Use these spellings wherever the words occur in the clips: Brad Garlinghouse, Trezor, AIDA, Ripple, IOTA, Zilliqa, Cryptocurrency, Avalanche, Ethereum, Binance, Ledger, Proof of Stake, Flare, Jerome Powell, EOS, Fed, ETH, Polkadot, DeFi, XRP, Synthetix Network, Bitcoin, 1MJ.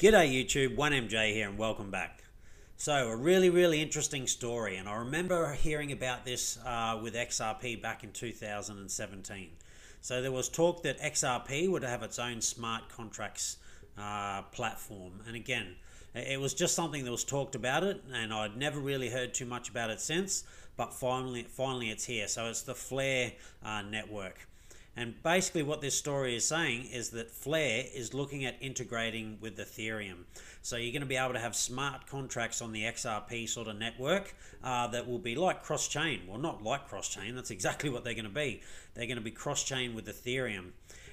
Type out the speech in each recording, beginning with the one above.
G'day YouTube, 1MJ here and welcome back. So a really interesting story, and I remember hearing about this with XRP back in 2017. So there was talk that XRP would have its own smart contracts platform, and again, it was just something that was talked about it, and I'd never really heard too much about it since, but finally it's here. So it's the Flare network. And basically what this story is saying is that Flare is looking at integrating with Ethereum. So you're going to be able to have smart contracts on the XRP sort of network that will be like cross-chain. Well, not like cross-chain, that's exactly what they're going to be. They're going to be cross-chain with Ethereum.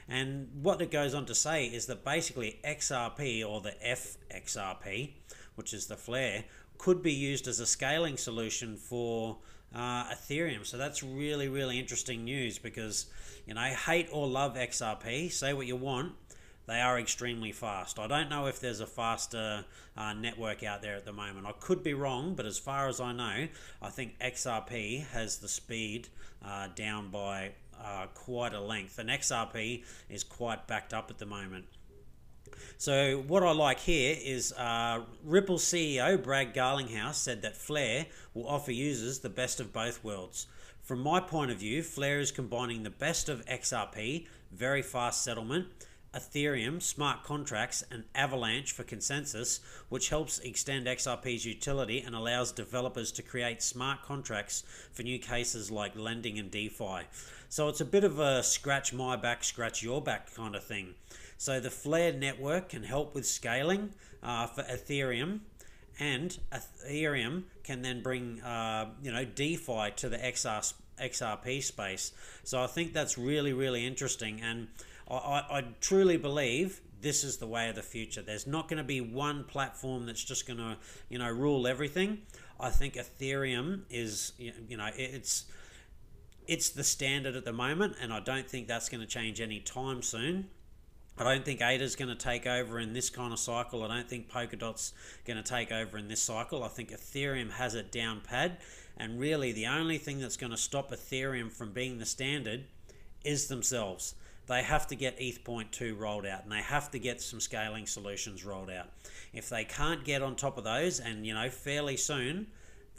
And what it goes on to say is that basically XRP, or the FXRP, which is the Flare, could be used as a scaling solution for Ethereum. So that's really interesting news, because, you know, hate or love XRP, say what you want, they are extremely fast. I don't know if there's a faster network out there at the moment. I could be wrong, but as far as I know, I think XRP has the speed down by quite a length, and XRP is quite backed up at the moment. So what I like here is Ripple CEO Brad Garlinghouse said that Flare will offer users the best of both worlds. From my point of view, Flare is combining the best of XRP, very fast settlement, Ethereum, smart contracts, and Avalanche for consensus, which helps extend XRP's utility and allows developers to create smart contracts for new cases like lending and DeFi. So it's a bit of a scratch my back, scratch your back kind of thing. So the Flare network can help with scaling for Ethereum, and Ethereum can then bring you know, DeFi to the XRP space. So I think that's really interesting, and I truly believe this is the way of the future. There's not going to be one platform that's just going to, you know, rule everything. I think Ethereum is, you know, it's the standard at the moment, and I don't think that's going to change any time soon. I don't think AIDA's going to take over in this kind of cycle. I don't think Polkadot's going to take over in this cycle. I think Ethereum has it down pat, and really the only thing that's going to stop Ethereum from being the standard is themselves. They have to get ETH.2 rolled out, and they have to get some scaling solutions rolled out. If they can't get on top of those, and, you know, fairly soon,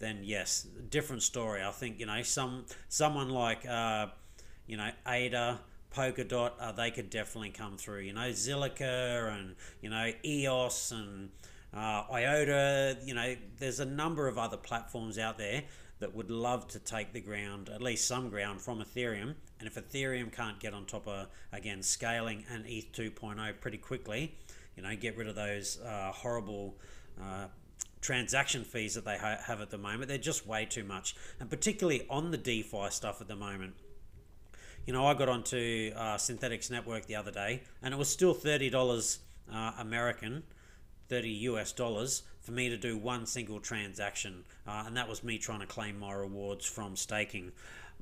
then yes, different story. I think, you know, someone like you know, AIDA, Polkadot, they could definitely come through. You know, Zilliqa and, you know, EOS and IOTA. You know, there's a number of other platforms out there that would love to take the ground, at least some ground, from Ethereum. And if Ethereum can't get on top of, again, scaling and ETH 2.0 pretty quickly, you know, get rid of those horrible transaction fees that they have at the moment. They're just way too much, and particularly on the DeFi stuff at the moment. You know, I got onto Synthetix Network the other day, and it was still $30 American, $30 US for me to do one single transaction, and that was me trying to claim my rewards from staking.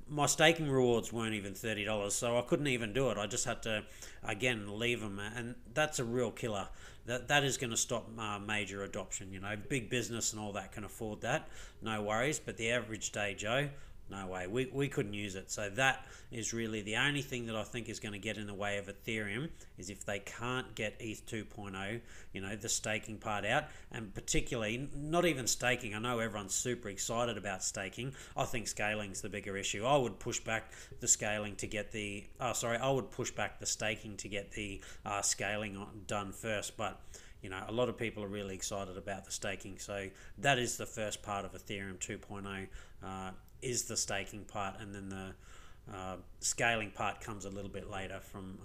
My staking rewards weren't even $30, so I couldn't even do it. I just had to, again, leave them, and that's a real killer. That is going to stop major adoption. You know, big business and all that can afford that, no worries, but the average day Joe, no way. We couldn't use it. So that is really the only thing that I think is going to get in the way of Ethereum, is if they can't get ETH 2.0, you know, the staking part out, and particularly not even staking. I know everyone's super excited about staking. I think scaling's the bigger issue. I would push back the scaling to get the, I would push back the staking to get the scaling done first. But, you know, a lot of people are really excited about the staking. So that is the first part of Ethereum 2.0. Is the staking part, and then the scaling part comes a little bit later from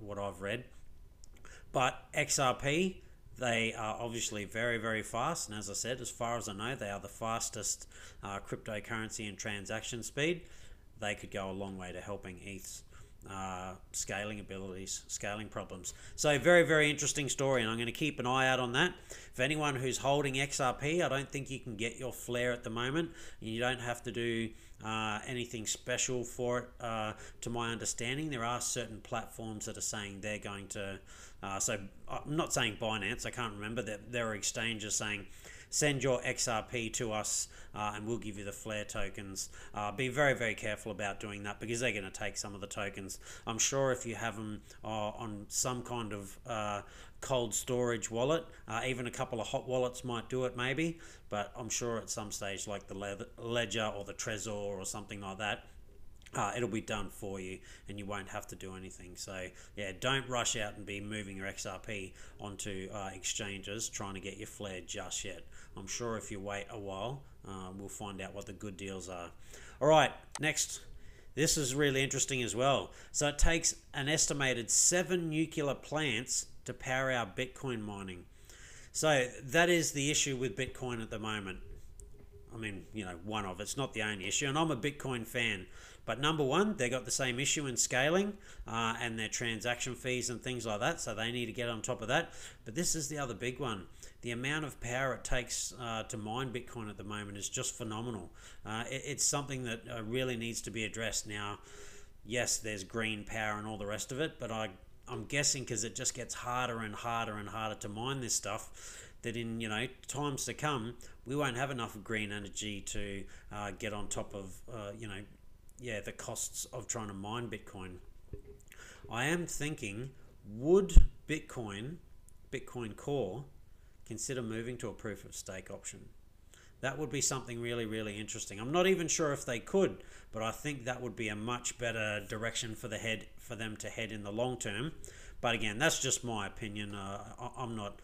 what I've read. But XRP, they are obviously very fast, and as I said, as far as I know, they are the fastest cryptocurrency in transaction speed. They could go a long way to helping ETH's scaling abilities, scaling problems. So very interesting story, and I'm going to keep an eye out on that. For anyone who's holding XRP, I don't think you can get your Flare at the moment. You don't have to do anything special for it. To my understanding, there are certain platforms that are saying they're going to, so I'm not saying Binance, I can't remember, that there are exchanges saying send your XRP to us and we'll give you the Flare tokens. Be very, very careful about doing that because they're going to take some of the tokens. I'm sure if you have them on some kind of cold storage wallet, even a couple of hot wallets might do it maybe, but I'm sure at some stage like the Ledger or the Trezor or something like that, it'll be done for you and you won't have to do anything. So yeah, don't rush out and be moving your XRP onto exchanges trying to get your Flare just yet. I'm sure if you wait a while, we'll find out what the good deals are. All right, next. This is really interesting as well. So it takes an estimated 7 nuclear plants to power our Bitcoin mining. So that is the issue with Bitcoin at the moment. I mean, you know, one of it's not the only issue, and I'm a Bitcoin fan. But number one, they got the same issue in scaling and their transaction fees and things like that, so they need to get on top of that. But this is the other big one. The amount of power it takes to mine Bitcoin at the moment is just phenomenal. It's something that really needs to be addressed now. Yes, there's green power and all the rest of it, but I'm guessing because it just gets harder and harder and harder to mine this stuff, that in, you know, times to come, we won't have enough green energy to get on top of, you know, yeah, the costs of trying to mine Bitcoin. I am thinking, would Bitcoin Core, consider moving to a proof of stake option? That would be something really, really interesting. I'm not even sure if they could, but I think that would be a much better direction for them to head in the long term. But again, that's just my opinion. I'm not,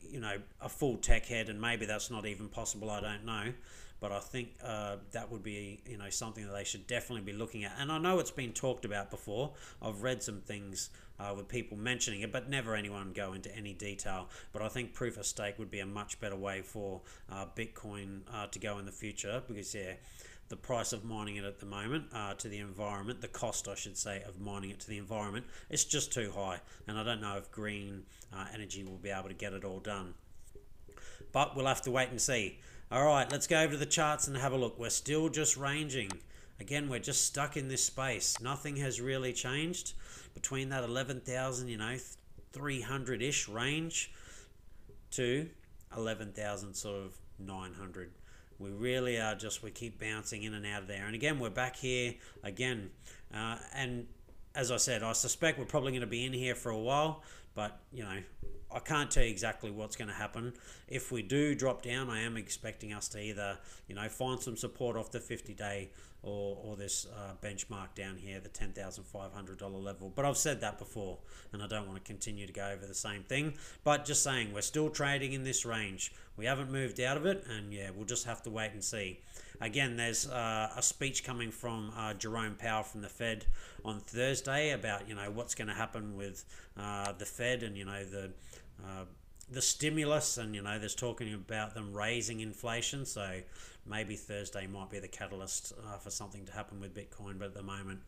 you know, a full tech head, and maybe that's not even possible, I don't know. But I think that would be, you know, something that they should definitely be looking at. And I know it's been talked about before. I've read some things with people mentioning it, but never anyone go into any detail. But I think proof of stake would be a much better way for Bitcoin to go in the future, because yeah, the price of mining it at the moment to the environment, the cost I should say of mining it to the environment, it's just too high. And I don't know if green energy will be able to get it all done. But we'll have to wait and see. All right, let's go over to the charts and have a look. We're still just ranging. Again, we're just stuck in this space. Nothing has really changed between that 11,000, you know, 300-ish range to 11,000 sort of 900. We really are just, we keep bouncing in and out of there. And again, we're back here again. And as I said, I suspect we're probably going to be in here for a while, but you know, I can't tell you exactly what's going to happen. If we do drop down, I am expecting us to either, you know, find some support off the 50-day or this benchmark down here, the $10,500 level. But I've said that before, and I don't want to continue to go over the same thing. But just saying, we're still trading in this range. We haven't moved out of it, and yeah, we'll just have to wait and see. Again, there's a speech coming from Jerome Powell from the Fed on Thursday about, you know, what's going to happen with the Fed and, you know, the stimulus, and you know, there's talking about them raising inflation, so maybe Thursday might be the catalyst for something to happen with Bitcoin, but at the moment,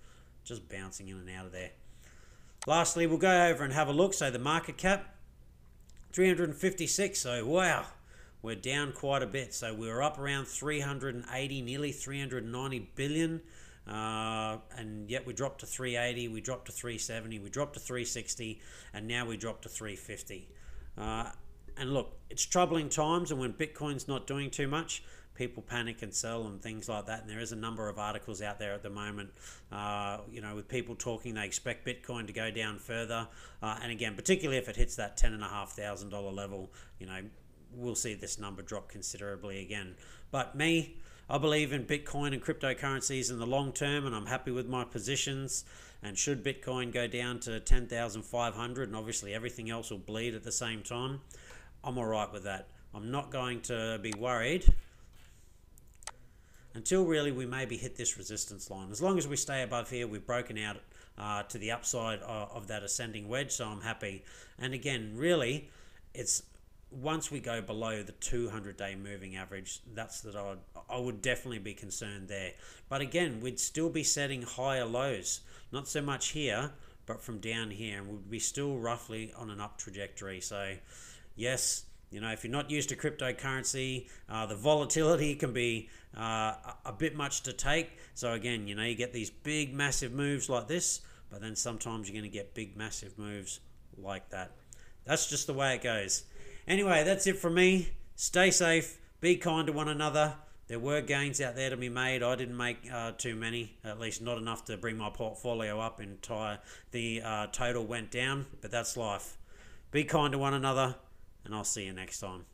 just bouncing in and out of there. Lastly, we'll go over and have a look. So the market cap, 356, so wow, we're down quite a bit. So we were up around 380, nearly 390 billion. And yet we dropped to 380, we dropped to 370, we dropped to 360, and now we dropped to 350. And look, it's troubling times, and when Bitcoin's not doing too much, people panic and sell and things like that. And there is a number of articles out there at the moment, you know, with people talking, they expect Bitcoin to go down further. And again, particularly if it hits that $10,500 level, you know, we'll see this number drop considerably again. But me, I believe in Bitcoin and cryptocurrencies in the long term, and I'm happy with my positions. And should Bitcoin go down to 10,500, and obviously everything else will bleed at the same time, I'm all right with that. I'm not going to be worried until really we maybe hit this resistance line. As long as we stay above here, we've broken out to the upside of that ascending wedge, so I'm happy. And again, really, it's once we go below the 200-day moving average, that's that I would definitely be concerned there. But again, we'd still be setting higher lows, not so much here, but from down here, and we'd be still roughly on an up trajectory. So yes, you know, if you're not used to cryptocurrency, the volatility can be a bit much to take. So again, you know, you get these big, massive moves like this, but then sometimes you're going to get big, massive moves like that. That's just the way it goes. Anyway, that's it from me. Stay safe, be kind to one another. There were gains out there to be made. I didn't make too many, at least not enough to bring my portfolio up. Entire the total went down, but that's life. Be kind to one another, and I'll see you next time.